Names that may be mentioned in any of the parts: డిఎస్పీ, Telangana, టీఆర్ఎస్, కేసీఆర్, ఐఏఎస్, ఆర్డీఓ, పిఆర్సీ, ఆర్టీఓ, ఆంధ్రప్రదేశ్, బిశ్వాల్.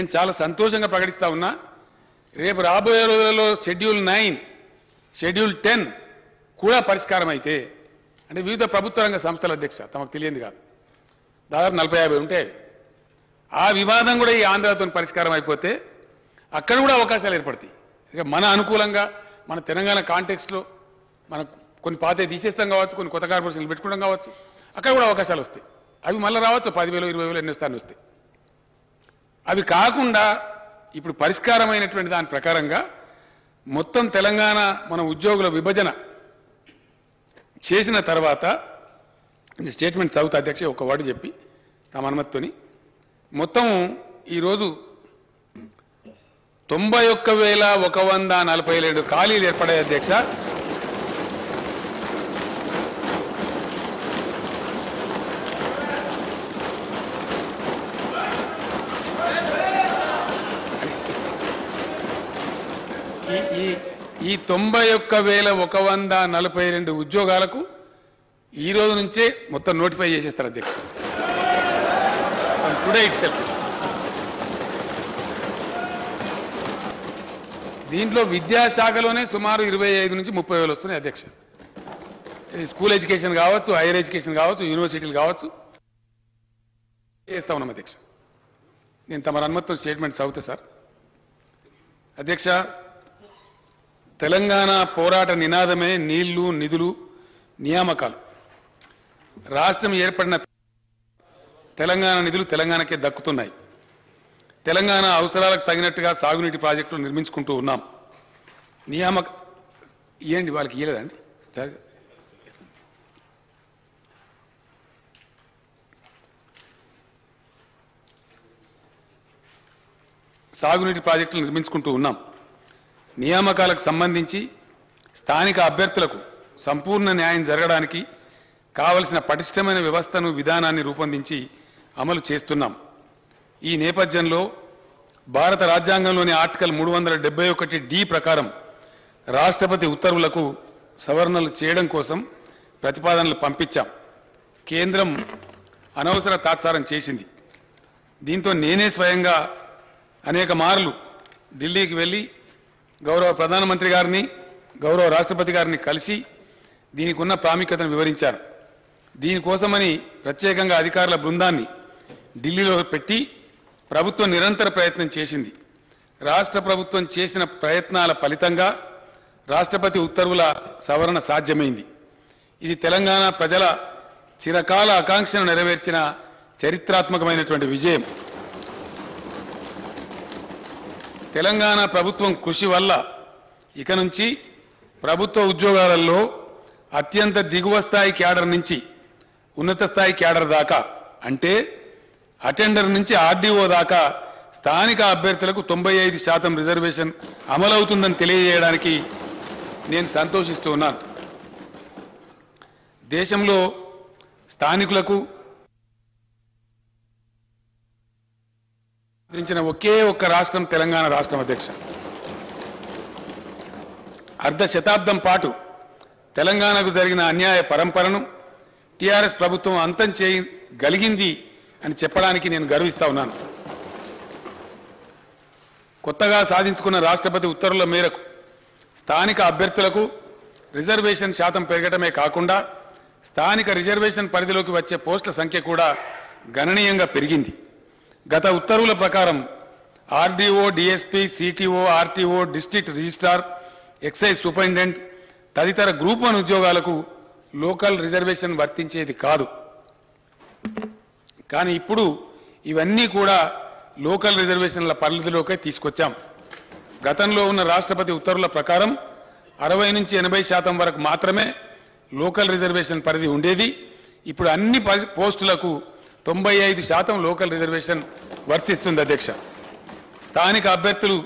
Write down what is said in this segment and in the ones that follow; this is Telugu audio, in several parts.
నేను చాలా సంతోషంగా ప్రకటిస్తా ఉన్నా రేపు రాబోయే రోజుల్లో షెడ్యూల్ 9 షెడ్యూల్ 10 కూడా పరిస్కారం అయితే అంటే వివిధ ప్రభుత్వ రంగ సంస్థల అధ్యక్ష తమకు తెలియంది కాదు దాదాపు 40-50 ఉంటాయి ఆ వివాదం కూడా ఈ ఆంధ్రతోని పరిస్కారం అయిపోతే అక్కడ కూడా అవకాశాలు ఏర్పడతాయి మన అనుకూలంగా మన తెలంగాణ కాంటెక్స్ట్ లో మన కొన్ని పాతే తీసేస్తాం కావచ్చు కొన్ని కొత్త కార్పొరేషన్లు పెట్టుకోవడం కావచ్చు అక్కడ కూడా అవకాశాలు వస్తాయి అవి మళ్ళీ రావచ్చు 10,000 20,000 ఎన్ని స్థానం వస్తాయి అవి కాకుండా ఇప్పుడు పరిస్కారమైనటువంటి దాని ప్రకారంగా మొత్తం తెలంగాణ మన ఉద్యోగుల విభజన చేసిన తర్వాత స్టేట్మెంట్ సౌత్ అధ్యక్ష ఒక వర్డ్ చెప్పి తమ అనుమతితోని మొత్తం ఈరోజు 91,147 ఖాళీలు ఏర్పడాయి అధ్యక్ష ఈ 91,142 ఉద్యోగాలకు ఈ రోజు నుంచే మొత్తం నోటిఫై చేసేస్తారు అధ్యక్ష టుడే ఇట్సెల్ఫ్ దీంట్లో విద్యాశాఖలోనే సుమారు 25 నుంచి 30,000 వస్తున్నాయి అధ్యక్ష స్కూల్ ఎడ్యుకేషన్ కావచ్చు హైయర్ ఎడ్యుకేషన్ కావచ్చు యూనివర్సిటీలు కావచ్చు చేస్తా ఉన్నాం అధ్యక్ష నేను తమ అనుమతితో స్టేట్మెంట్ చదువుతా సార్ అధ్యక్ష తెలంగాణ పోరాట నినాదమే నీళ్లు నిధులు నియామకాలు రాష్ట్రం ఏర్పడిన తెలంగాణ నిధులు తెలంగాణకే దక్కుతున్నాయి తెలంగాణ అవసరాలకు తగినట్టుగా సాగునీటి ప్రాజెక్టులు నిర్మించుకుంటూ ఉన్నాం నియామక ఇవ్వండి వాళ్ళకి ఇవ్వలేదండి సాగునీటి ప్రాజెక్టులు నిర్మించుకుంటూ ఉన్నాం నియామకాలకు సంబంధించి స్థానిక అభ్యర్థులకు సంపూర్ణ న్యాయం జరగడానికి కావలసిన పటిష్టమైన వ్యవస్థను విధానాన్ని రూపొందించి అమలు చేస్తున్నాం ఈ నేపథ్యంలో భారత రాజ్యాంగంలోని ఆర్టికల్ 371D ప్రకారం రాష్ట్రపతి ఉత్తర్వులకు సవరణలు చేయడం కోసం ప్రతిపాదనలు పంపించాం కేంద్రం అనవసర తాత్సారం చేసింది దీంతో నేనే స్వయంగా అనేక మార్లు ఢిల్లీకి వెళ్ళి గౌరవ ప్రధానమంత్రి గారిని గౌరవ రాష్ట్రపతి గారిని కలిసి దీనికి ఉన్న ప్రాముఖ్యతను వివరించారు దీనికోసమని ప్రత్యేకంగా అధికారుల బృందాన్ని ఢిల్లీలో పెట్టి ప్రభుత్వం నిరంతర ప్రయత్నం చేసింది రాష్ట్ర ప్రభుత్వం చేసిన ప్రయత్నాల ఫలితంగా రాష్ట్రపతి ఉత్తర్వుల సవరణ సాధ్యమైంది ఇది తెలంగాణ ప్రజల చిరకాల ఆకాంక్షను నెరవేర్చిన చరిత్రాత్మకమైనటువంటి విజయం తెలంగాణ ప్రభుత్వం కృషి వల్ల ఇక నుంచి ప్రభుత్వ ఉద్యోగాలలో అత్యంత దిగువ స్థాయి క్యాడర్ నుంచి ఉన్నత స్థాయి క్యాడర్ దాకా అంటే అటెండర్ నుంచి ఆర్డీఓ దాకా స్థానిక అభ్యర్థులకు 95% రిజర్వేషన్ అమలవుతుందని తెలియజేయడానికి నేను సంతోషిస్తూ ఉన్నాను దేశంలో స్థానికులకు అందించిన ఒకే ఒక్క రాష్ట్రం తెలంగాణ రాష్ట్రం అధ్యక్ష అర్ధ శతాబ్దం పాటు తెలంగాణకు జరిగిన అన్యాయ పరంపరను టీఆర్ఎస్ ప్రభుత్వం అంతం చేయగలిగింది అని చెప్పడానికి నేను గర్విస్తా ఉన్నాను కొత్తగా సాధించుకున్న రాష్ట్రపతి ఉత్తర్వుల మేరకు స్థానిక అభ్యర్థులకు రిజర్వేషన్ శాతం పెరగడమే కాకుండా స్థానిక రిజర్వేషన్ పరిధిలోకి వచ్చే పోస్టుల సంఖ్య కూడా గణనీయంగా పెరిగింది గత ఉత్తర్వుల ప్రకారం ఆర్డీఓ డిఎస్పీ CTO ఆర్టీఓ district registrar excise superintendent తదితర గ్రూప్ 1 ఉద్యోగాలకు లోకల్ రిజర్వేషన్ వర్తించేది కాదు కానీ ఇప్పుడు ఇవన్నీ కూడా లోకల్ రిజర్వేషన్ల పరిధిలోకే తీసుకొచ్చాం గతంలో ఉన్న రాష్ట్రపతి ఉత్తర్వుల ప్రకారం 60 నుంచి 80% వరకు మాత్రమే లోకల్ రిజర్వేషన్ పరిధి ఉండేది ఇప్పుడు అన్ని పోస్టులకు 95% లోకల్ రిజర్వేషన్ వర్తిస్తుంది అధ్యక్ష స్థానిక అభ్యర్థులు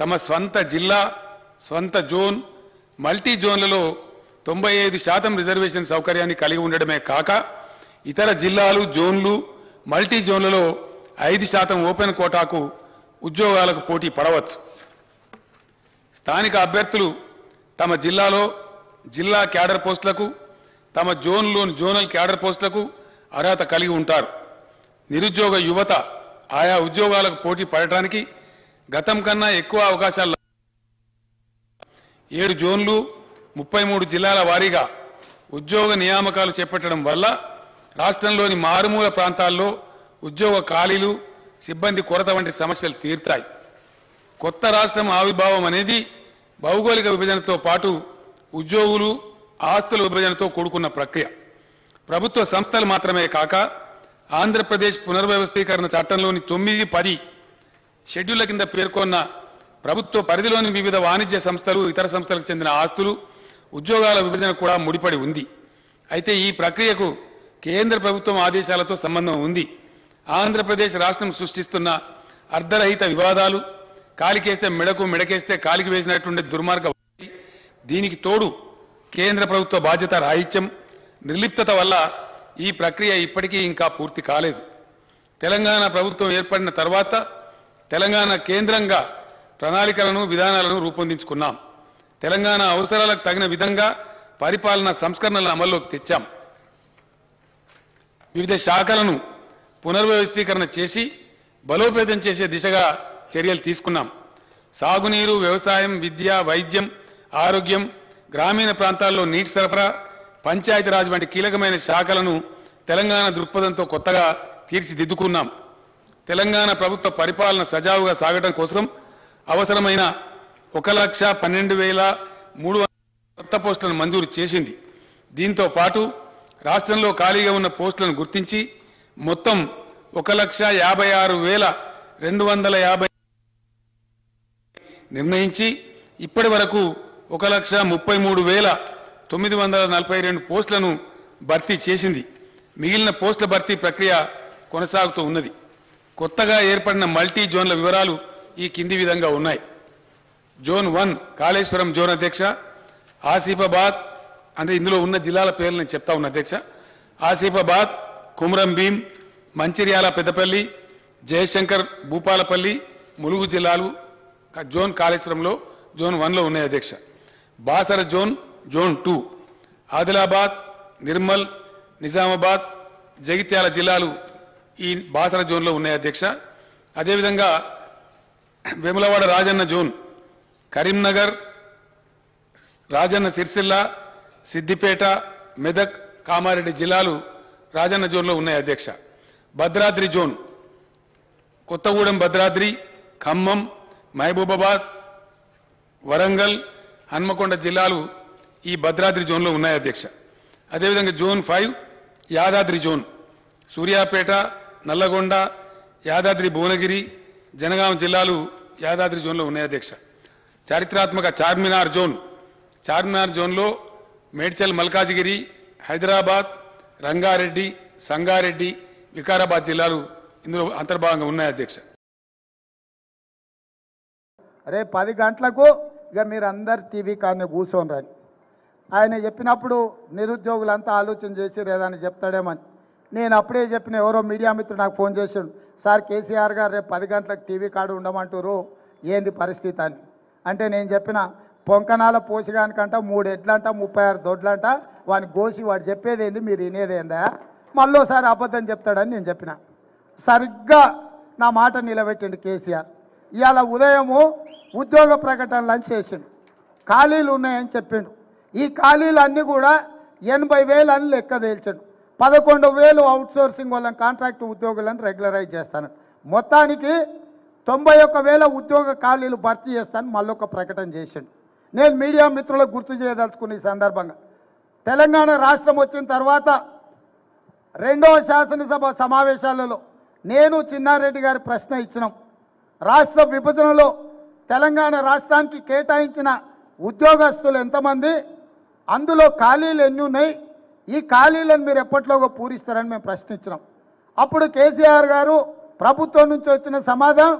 తమ స్వంత జిల్లా స్వంత జోన్ మల్టీ జోన్లలో 95% రిజర్వేషన్ సౌకర్యాన్ని కలిగి ఉండడమే కాక ఇతర జిల్లాలు జోన్లు మల్టీ జోన్లలో 5% ఓపెన్ కోటాకు ఉద్యోగాలకు పోటీ పడవచ్చు స్థానిక అభ్యర్థులు తమ జిల్లాలో జిల్లా క్యాడర్ పోస్టులకు తమ జోన్లోని జోనల్ క్యాడర్ పోస్టులకు అర్హత కలిగి ఉంటారు నిరుద్యోగ యువత ఆయా ఉద్యోగాలకు పోటీ పడడానికి గతం కన్నా ఎక్కువ అవకాశాలు 7 జోన్లు 33 జిల్లాల వారీగా ఉద్యోగ నియామకాలు చేపట్టడం వల్ల రాష్ట్రంలోని మారుమూల ప్రాంతాల్లో ఉద్యోగ ఖాళీలు సిబ్బంది కొరత వంటి సమస్యలు తీర్తాయి. కొత్త రాష్ట్రం ఆవిర్భావం అనేది భౌగోళిక విభజనతో పాటు ఉద్యోగులు ఆస్తుల విభజనతో కూడుకున్న ప్రక్రియ. ప్రభుత్వ సంస్థలు మాత్రమే కాక ఆంధ్రప్రదేశ్ పునర్వ్యవస్థీకరణ చట్టంలోని 9, 10 షెడ్యూళ్ల కింద పేర్కొన్న ప్రభుత్వ పరిధిలోని వివిధ వాణిజ్య సంస్థలు, ఇతర సంస్థలకు చెందిన ఆస్తులు, ఉద్యోగాల విభజన కూడా ముడిపడి ఉంది. అయితే ఈ ప్రక్రియకు కేంద్ర ప్రభుత్వం ఆదేశాలతో సంబంధం ఉంది. ఆంధ్రప్రదేశ్ రాష్ట్రం సృష్టిస్తున్న అర్ధరహిత వివాదాలు, కాలికేస్తే మెడకు, మెడకేస్తే కాలికి వేసినట్టుండే దుర్మార్గం. దీనికి తోడు కేంద్ర ప్రభుత్వ బాధ్యత రాహిత్యం, నిర్లిప్తత వల్ల ఈ ప్రక్రియ ఇప్పటికీ ఇంకా పూర్తి కాలేదు. తెలంగాణ ప్రభుత్వం ఏర్పడిన తర్వాత తెలంగాణ కేంద్రంగా ప్రణాళికలను, విధానాలను రూపొందించుకున్నాం. తెలంగాణ అవసరాలకు తగిన విధంగా పరిపాలన సంస్కరణలను అమల్లోకి తెచ్చాం. వివిధ శాఖలను పునర్వ్యవస్థీకరణ చేసి బలోపేతం చేసే దిశగా చర్యలు తీసుకున్నాం. సాగునీరు, వ్యవసాయం, విద్య, వైద్యం, ఆరోగ్యం, గ్రామీణ ప్రాంతాల్లో నీటి సరఫరా, పంచాయతీరాజ్ వంటి కీలకమైన శాఖలను తెలంగాణ దృక్పథంతో కొత్తగా తీర్చిదిద్దుకున్నాం. తెలంగాణ ప్రభుత్వ పరిపాలన సజావుగా సాగడం కోసం అవసరమైన 1,12,300 కొత్త పోస్టులను మంజూరు చేసింది. దీంతో పాటు రాష్ట్రంలో ఖాళీగా ఉన్న పోస్టులను గుర్తించి మొత్తం 1,56,250 నిర్ణయించి ఇప్పటి వరకు 1,33,942 పోస్టులను భర్తీ చేసింది. మిగిలిన పోస్టుల భర్తీ ప్రక్రియ కొనసాగుతూ ఉన్నది. కొత్తగా ఏర్పడిన మల్టీ జోన్ల వివరాలు ఈ కింది విధంగా ఉన్నాయి. జోన్ 1 కాళేశ్వరం జోన్ అధ్యక్ష, ఆసిఫాబాద్ అంటే ఇందులో ఉన్న జిల్లాల పేర్లు నేను చెప్తా ఉన్న అధ్యక్ష. ఆసిఫాబాద్, కుమరం భీం, మంచిర్యాల, పెద్దపల్లి, జయశంకర్, భూపాలపల్లి, ములుగు జిల్లాలు జోన్ కాళేశ్వరంలో జోన్ 1లో ఉన్నాయి అధ్యక్ష. బాసర జోన్ 2, ఆదిలాబాద్, నిర్మల్, నిజామాబాద్, జగిత్యాల జిల్లాలు ఈ బాసర జోన్లో ఉన్నాయి అధ్యక్ష. అదేవిధంగా వేములవాడ రాజన్న జోన్, కరీంనగర్, రాజన్న సిరిసిల్ల, సిద్దిపేట, మెదక్, కామారెడ్డి జిల్లాలు రాజన్న జోన్లో ఉన్నాయి అధ్యక్ష. భద్రాద్రి జోన్, కొత్తగూడెం, భద్రాద్రి, ఖమ్మం, మహబూబాబాద్, వరంగల్, హన్మకొండ జిల్లాలు ఈ భద్రాద్రి జోన్లో ఉన్నాయి అధ్యక్ష. అదేవిధంగా జోన్ 5 యాదాద్రి జోన్, సూర్యాపేట, నల్లగొండ, యాదాద్రి భువనగిరి, జనగాం జిల్లాలు యాదాద్రి జోన్లో ఉన్నాయి అధ్యక్ష. చారిత్రాత్మక చార్మినార్ జోన్, చార్మినార్ జోన్లో మేడ్చల్, మల్కాజిగిరి, హైదరాబాద్, రంగారెడ్డి, సంగారెడ్డి, వికారాబాద్ జిల్లాలు ఇందులో అంతర్భాగంగా ఉన్నాయి అధ్యక్ష. అరే 10 గంటలకు ఇక మీరందరు టీవీ కానీ కూర్చొని రండి. ఆయన చెప్పినప్పుడు నిరుద్యోగులంతా ఆలోచన చేసిరు ఏదని చెప్తాడేమని. నేను అప్పుడే చెప్పిన ఎవరో మీడియా మిత్రుడు నాకు ఫోన్ చేశాడు, సార్ కేసీఆర్ గారు రేపు 10 గంటలకు టీవీ కాడ ఉండమంటారు, ఏంది పరిస్థితి అని. అంటే నేను చెప్పిన పొంకనాల పోసిగానికంట 3 ఎడ్లంట 36 దొడ్లంట వాని గోసి వాడు చెప్పేది ఏంది, మీరు వినేదేందా, మళ్ళోసారి అబద్ధం చెప్తాడని నేను చెప్పిన. సరిగ్గా నా మాట నిలబెట్టండి కేసీఆర్. ఇవాళ ఉదయము ఉద్యోగ ప్రకటనలని చేసిండు, ఖాళీలు ఉన్నాయని చెప్పిండు. ఈ ఖాళీలు అన్నీ కూడా 80,000 అని లెక్క తేల్చాడు. 11,000 అవుట్సోర్సింగ్ వాళ్ళని, కాంట్రాక్ట్ ఉద్యోగులను రెగ్యులరైజ్ చేస్తాను. మొత్తానికి 91,000 ఉద్యోగ ఖాళీలు భర్తీ చేస్తాను మళ్ళొక ప్రకటన చేసిండు. నేను మీడియా మిత్రులకు గుర్తు చేయదలుచుకున్న ఈ సందర్భంగా, తెలంగాణ రాష్ట్రం వచ్చిన తర్వాత 2వ శాసనసభ సమావేశాలలో నేను చిన్నారెడ్డి గారి ప్రశ్న ఇచ్చినాం. రాష్ట్ర విభజనలో తెలంగాణ రాష్ట్రానికి కేటాయించిన ఉద్యోగస్తులు ఎంతమంది, అందులో ఖాళీలు ఎన్ని ఉన్నాయి, ఈ ఖాళీలను మీరు ఎప్పట్లోగా పూరిస్తారని మేము ప్రశ్నించినాం. అప్పుడు కేసీఆర్ గారు ప్రభుత్వం నుంచి వచ్చిన సమాధానం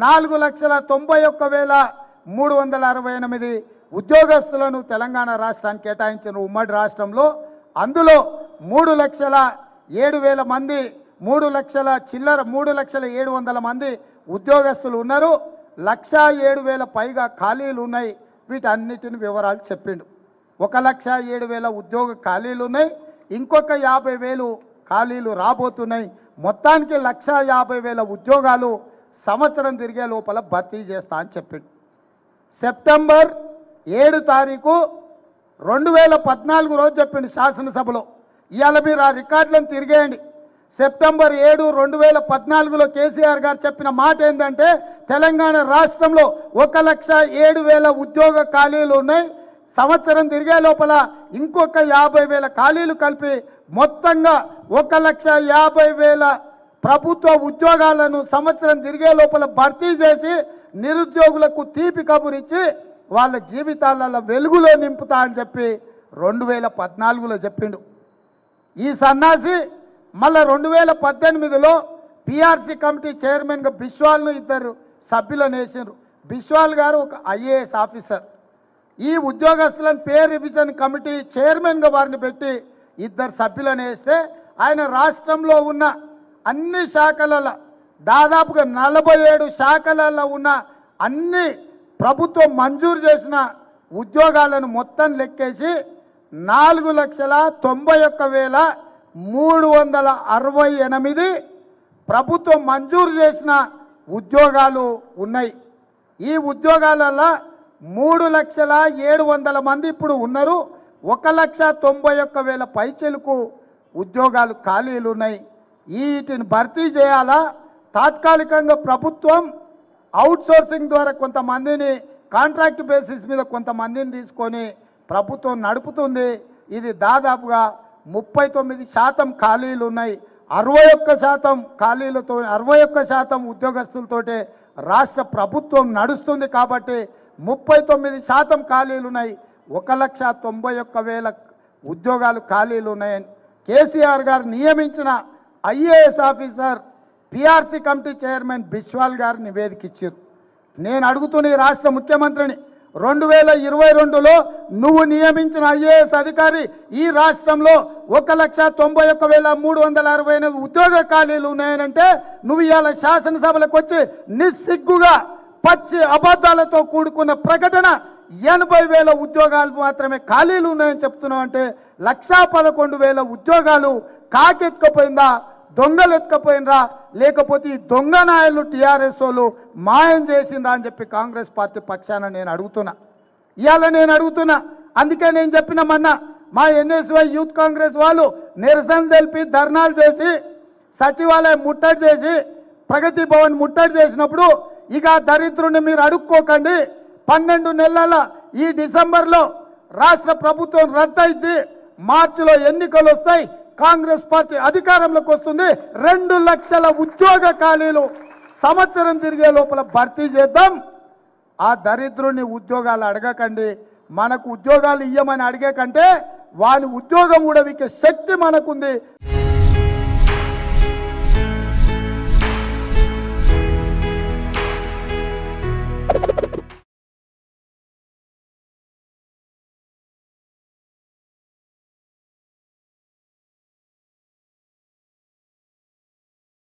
4,91,368 ఉద్యోగస్తులను తెలంగాణ రాష్ట్రానికి కేటాయించిన ఉమ్మడి రాష్ట్రంలో అందులో 3,07,000 మంది, 3,07,000 మంది ఉద్యోగస్తులు ఉన్నారు, 1,07,000 పైగా ఖాళీలు ఉన్నాయి. వీటన్నిటిని వివరాలు చెప్పిండు. 1,07,000 ఉద్యోగ ఖాళీలు ఉన్నాయి, ఇంకొక 50,000 ఖాళీలు రాబోతున్నాయి. మొత్తానికి 1,50,000 ఉద్యోగాలు సంవత్సరం తిరిగే లోపల భర్తీ చేస్తా అని చెప్పాడు। సెప్టెంబర్ 7 తారీఖు 2014 రోజు చెప్పింది శాసనసభలో। ఇయాల మీరు ఆ రికార్డులను తిరిగేయండి। సెప్టెంబర్ 7, 2014లో కేసీఆర్ గారు చెప్పిన మాట ఏంటంటే తెలంగాణ రాష్ట్రంలో 1,07,000 ఉద్యోగ ఖాళీలు ఉన్నాయి, సంవత్సరం తిరిగే లోపల ఇంకొక 50,000 ఖాళీలు కలిపి మొత్తంగా 1,50,000 ప్రభుత్వ ఉద్యోగాలను సంవత్సరం తిరిగే లోపల భర్తీ చేసి నిరుద్యోగులకు తీపి కబురిచ్చి వాళ్ళ జీవితాలలో వెలుగులో నింపుతా అని చెప్పి 2014లో చెప్పిండు। ఈ సన్నాసి మళ్ళా 2018లో పిఆర్సీ కమిటీ చైర్మన్గా బిశ్వాల్ను ఇద్దరు సభ్యులను వేసారు। బిశ్వాల్ గారు ఒక ఐఏఎస్ ఆఫీసర్, ఈ ఉద్యోగస్తులను పే రివిజన్ కమిటీ చైర్మన్గా వారిని పెట్టి ఇద్దరు సభ్యులను వేస్తే ఆయన రాష్ట్రంలో ఉన్న అన్ని శాఖలలో దాదాపుగా 47 శాఖలలో ఉన్న అన్ని ప్రభుత్వం మంజూరు చేసిన ఉద్యోగాలను మొత్తం లెక్కేసి 4,91,368 ప్రభుత్వం మంజూరు చేసిన ఉద్యోగాలు ఉన్నాయి। ఈ ఉద్యోగాలలో 3,07,000 మంది ఇప్పుడు ఉన్నారు, 1,91,000 పైచెలకు ఉద్యోగాలు ఖాళీలు ఉన్నాయి। వీటిని భర్తీ చేయాలా? తాత్కాలికంగా ప్రభుత్వం అవుట్ సోర్సింగ్ ద్వారా కొంతమందిని కాంట్రాక్ట్ బేసిస్ మీద కొంతమందిని తీసుకొని ప్రభుత్వం నడుపుతుంది। ఇది దాదాపుగా 39% ఖాళీలు ఉన్నాయి, 61% ఖాళీలతో 61% ఉద్యోగస్తులతోటే రాష్ట్ర ప్రభుత్వం నడుస్తుంది కాబట్టి 39% ఖాళీలు ఉన్నాయి, 1,91,000 ఉద్యోగాలు ఖాళీలు ఉన్నాయని కేసీఆర్ గారు నియమించిన ఐఏఎస్ officer పిఆర్సీ committee chairman బిశ్వాల్ గారు నివేదిక ఇచ్చారు। నేను అడుగుతున్న రాష్ట్ర ముఖ్యమంత్రిని 2022లో నువ్వు నియమించిన ఐఏఎస్ అధికారి ఈ రాష్ట్రంలో 1,91,368 ఉద్యోగ ఖాళీలు ఉన్నాయనంటే నువ్వు ఇవాళ శాసనసభలకు వచ్చి నిస్సిగ్గుగా పచ్చి అబద్ధాలతో కూడుకున్న ప్రకటన 80,000 ఉద్యోగాలు మాత్రమే ఖాళీలు ఉన్నాయని చెప్తున్నావు అంటే 1,11,000 ఉద్యోగాలు కాకెత్తుకపోయిందా, దొంగలెత్తుకపోయినరా, లేకపోతే ఈ దొంగ నాయలు టీఆర్ఎస్ వాళ్ళు మాయం చేసిందా అని చెప్పి కాంగ్రెస్ పార్టీ పక్షాన నేను అడుగుతున్నా, ఇవాళ నేను అడుగుతున్నా। అందుకే నేను చెప్పిన మొన్న మా ఎన్ఎస్వై యూత్ కాంగ్రెస్ వాళ్ళు నిరసన తెలిపి ధర్నాలు చేసి సచివాలయం ముట్టడి చేసి ప్రగతి భవన్ ముట్టడి చేసినప్పుడు ఇక దరిద్రుని మీరు అడుక్కోకండి, 12 నెలల ఈ డిసెంబర్లో రాష్ట్ర ప్రభుత్వం రద్దయింది, మార్చిలో ఎన్నికలు వస్తాయి, కాంగ్రెస్ పార్టీ అధికారంలోకి వస్తుంది, 2,00,000 ఉద్యోగ ఖాళీలు సంవత్సరం తిరిగే లోపల భర్తీ చేద్దాం, ఆ దరిద్రుని ఉద్యోగాలు అడగకండి, మనకు ఉద్యోగాలు ఇయ్యమని అడిగే కంటే వాని ఉద్యోగం కూడా వికే శక్తి మనకుంది।